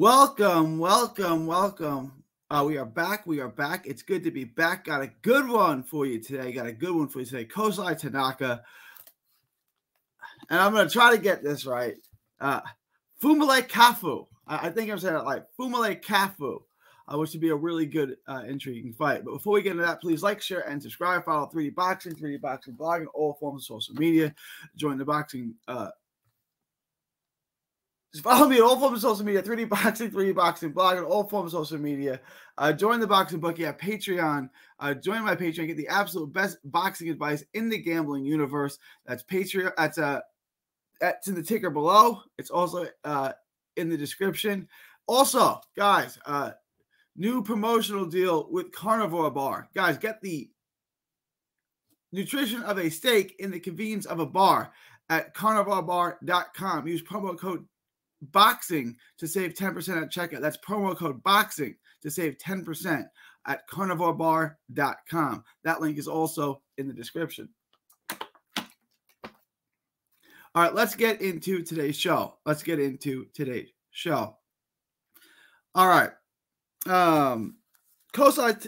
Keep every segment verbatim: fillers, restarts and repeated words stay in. Welcome, welcome, welcome. Uh, we are back. We are back. It's good to be back. Got a good one for you today. Got a good one for you today. Kosei Tanaka. And I'm going to try to get this right. Uh, Phumelele Cafu. I, I think I'm saying it like Phumelele Cafu, uh, which would be a really good, uh, intriguing fight. But before we get into that, please like, share, and subscribe. Follow three D Boxing, three D Boxing Blogging, all forms of social media. Join the boxing uh Just follow me on all forms of social media, three D Boxing, three D Boxing Blog, and all forms of social media. Uh, join the Boxing Bookie at Patreon. Uh, join my Patreon. Get the absolute best boxing advice in the gambling universe. That's Patreon. That's, uh, that's in the ticker below. It's also uh, in the description. Also, guys, uh, new promotional deal with Carnivore Bar. Guys, get the nutrition of a steak in the convenience of a bar at carnivore bar dot com. Use promo code boxing to save ten percent at checkout. That's promo code boxing to save ten percent at carnivore bar dot com. That link is also in the description. All right, let's get into today's show. Let's get into today's show. All right. Um, Kosei.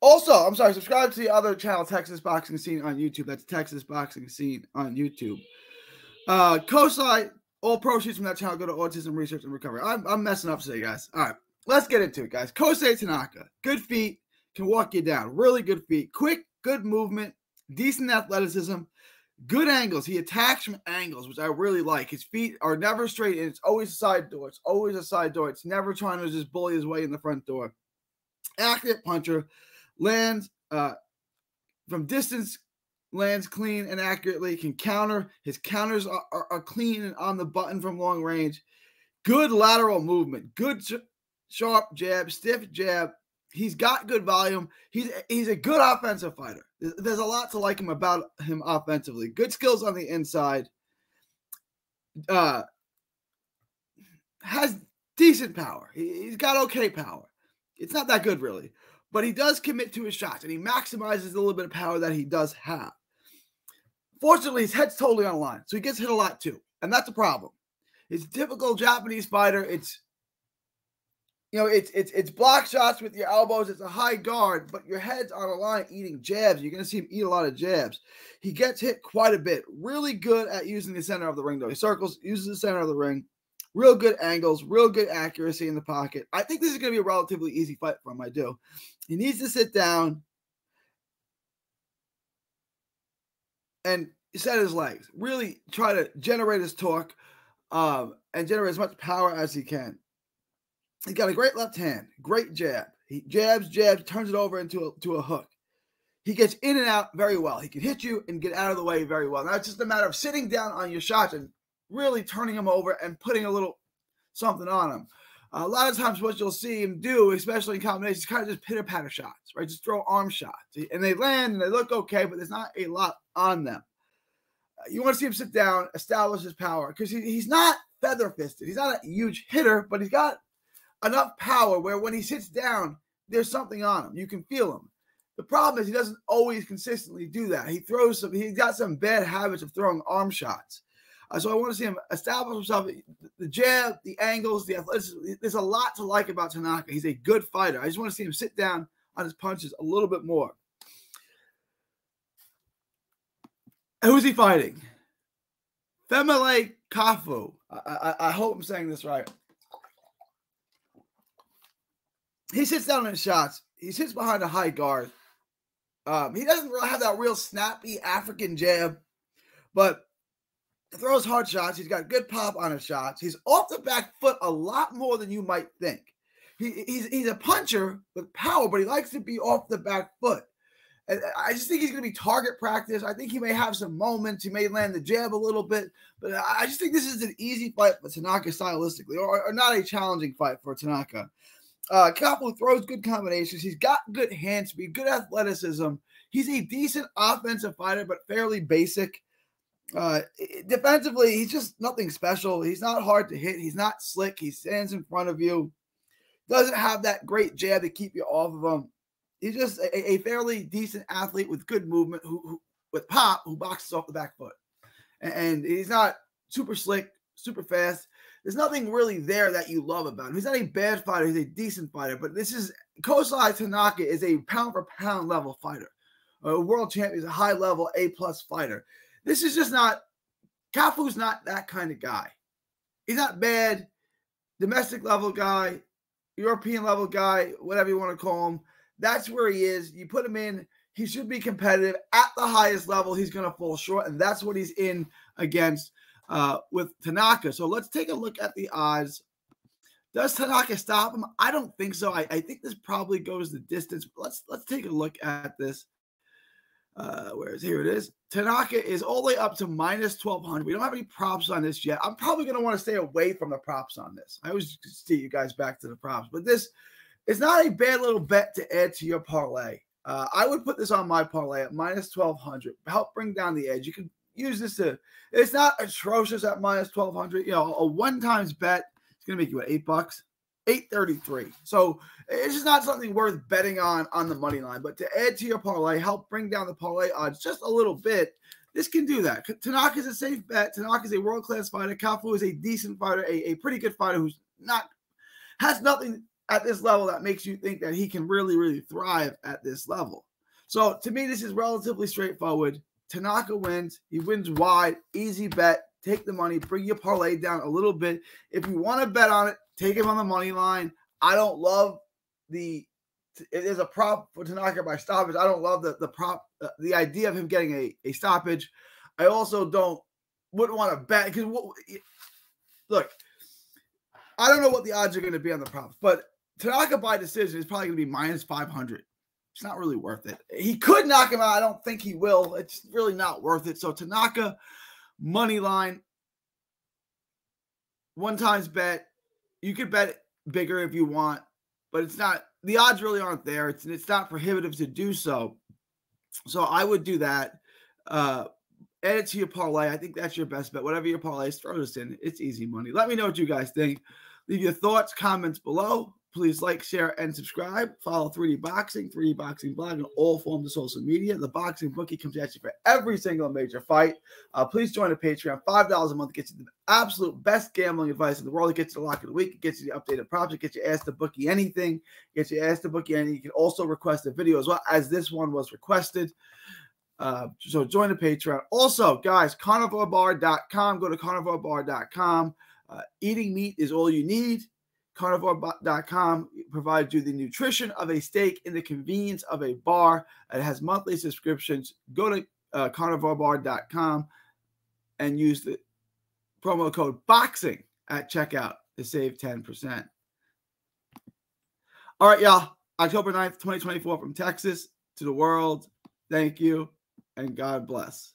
Also, I'm sorry, subscribe to the other channel, Texas Boxing Scene on YouTube. That's Texas Boxing Scene on YouTube. Uh, Kosei. All proceeds from that channel go to Autism Research and Recovery. I'm, I'm messing up today, guys. All right, let's get into it, guys. Kosei Tanaka, good feet, can walk you down. Really good feet. Quick, good movement, decent athleticism, good angles. He attacks from angles, which I really like. His feet are never straight, and it's always a side door. It's always a side door. It's never trying to just bully his way in the front door. Active puncher, lands uh, from distance, lands clean and accurately, can counter. His counters are, are, are clean and on the button from long range. Good lateral movement, good sh sharp jab, stiff jab. He's got good volume. He's, he's a good offensive fighter. There's a lot to like him about him offensively. Good skills on the inside. Uh, has decent power. He, he's got okay power. It's not that good, really. But he does commit to his shots, and he maximizes the little bit of power that he does have. Fortunately, his head's totally on the line, so he gets hit a lot too, and that's a problem. It's a typical Japanese fighter. It's, you know, it's it's it's block shots with your elbows. It's a high guard, but your head's on the line eating jabs. You're going to see him eat a lot of jabs. He gets hit quite a bit. Really good at using the center of the ring, though. He circles, uses the center of the ring. Real good angles, real good accuracy in the pocket. I think this is going to be a relatively easy fight for him. I do. He needs to sit down and set his legs. Really try to generate his torque um, and generate as much power as he can. He's got a great left hand, great jab. He jabs, jabs, turns it over into a, to a hook. He gets in and out very well. He can hit you and get out of the way very well. Now, it's just a matter of sitting down on your shots and really turning him over and putting a little something on him. Uh, a lot of times what you'll see him do, especially in combinations, is kind of just pitter-patter shots, right? Just throw arm shots. And they land and they look okay, but there's not a lot on them. Uh, you want to see him sit down, establish his power, because he, he's not feather-fisted. He's not a huge hitter, but he's got enough power where when he sits down, there's something on him. You can feel him. The problem is he doesn't always consistently do that. He throws some, he's got some bad habits of throwing arm shots. Uh, so I want to see him establish himself. The jab, the angles, the athleticism. There's a lot to like about Tanaka. He's a good fighter. I just want to see him sit down on his punches a little bit more. Who's he fighting? Phumelele Cafu. I, I, I hope I'm saying this right. He sits down on his shots. He sits behind a high guard. Um, he doesn't really have that real snappy African jab, but throws hard shots. He's got good pop on his shots. He's off the back foot a lot more than you might think. He, he's, he's a puncher with power, but he likes to be off the back foot. And I just think he's going to be target practice. I think he may have some moments. He may land the jab a little bit, but I just think this is an easy fight for Tanaka stylistically, or, or not a challenging fight for Tanaka. Uh, Cafu throws good combinations. He's got good hand speed, good athleticism. He's a decent offensive fighter, but fairly basic. Uh, defensively, he's just nothing special. He's not hard to hit. He's not slick. He stands in front of you. Doesn't have that great jab to keep you off of him. He's just a, a fairly decent athlete with good movement, who, who with pop, who boxes off the back foot. And, and he's not super slick, super fast. There's nothing really there that you love about him. He's not a bad fighter. He's a decent fighter. But this is Kosei Tanaka is a pound-for-pound level fighter. A world champion is a high-level A-plus fighter. This is just not – Cafu's not that kind of guy. He's not bad, domestic-level guy, European-level guy, whatever you want to call him. That's where he is. You put him in, he should be competitive. At the highest level, he's going to fall short, and that's what he's in against uh, with Tanaka. So let's take a look at the odds. Does Tanaka stop him? I don't think so. I, I think this probably goes the distance. Let's, let's take a look at this. Uh, where is here? It is. Tanaka is all the way up to minus twelve hundred. We don't have any props on this yet. I'm probably going to want to stay away from the props on this. I always see you guys back to the props, but this is not a bad little bet to add to your parlay. Uh, I would put this on my parlay at minus twelve hundred. Help bring down the edge. You can use this to. It's not atrocious at minus twelve hundred. You know, a one times bet is going to make you what, eight bucks, eight thirty-three. So it's just not something worth betting on on the money line. But to add to your parlay, help bring down the parlay odds just a little bit. This can do that. Tanaka is a safe bet. Tanaka is a world-class fighter. Cafu is a decent fighter, a, a pretty good fighter who's not has nothing at this level that makes you think that he can really, really thrive at this level. So to me, this is relatively straightforward. Tanaka wins. He wins wide. Easy bet. Take the money. Bring your parlay down a little bit. If you want to bet on it, take him on the money line. I don't love the – it is a prop for Tanaka by stoppage. I don't love the, the prop uh, – the idea of him getting a, a stoppage. I also don't – wouldn't want to bet because – look, I don't know what the odds are going to be on the props, but Tanaka by decision is probably going to be minus five hundred. It's not really worth it. He could knock him out. I don't think he will. It's really not worth it. So Tanaka, money line, one times bet. You could bet bigger if you want, but it's not, the odds really aren't there. It's, it's not prohibitive to do so. So I would do that. Uh, add it to your parlay. I think that's your best bet. Whatever your parlay is, throw this in. It's easy money. Let me know what you guys think. Leave your thoughts, comments below. Please like, share, and subscribe. Follow three D Boxing, three D Boxing Blog, and all forms of social media. The Boxing Bookie comes at you for every single major fight. Uh, please join the Patreon. five dollars a month gets you the absolute best gambling advice in the world. It gets you the lock of the week. It gets you the updated props. It gets you asked to bookie anything. It gets you asked to bookie anything. You can also request a video as well, as this one was requested. Uh, so join the Patreon. Also, guys, carnivore bar dot com. Go to carnivore bar dot com. Uh, eating meat is all you need. carnivore bar dot com provides you the nutrition of a steak and the convenience of a bar. It has monthly subscriptions. Go to uh, carnivore bar dot com and use the promo code BOXING at checkout to save ten percent. All right, y'all. October ninth, twenty twenty-four, from Texas to the world. Thank you, and God bless.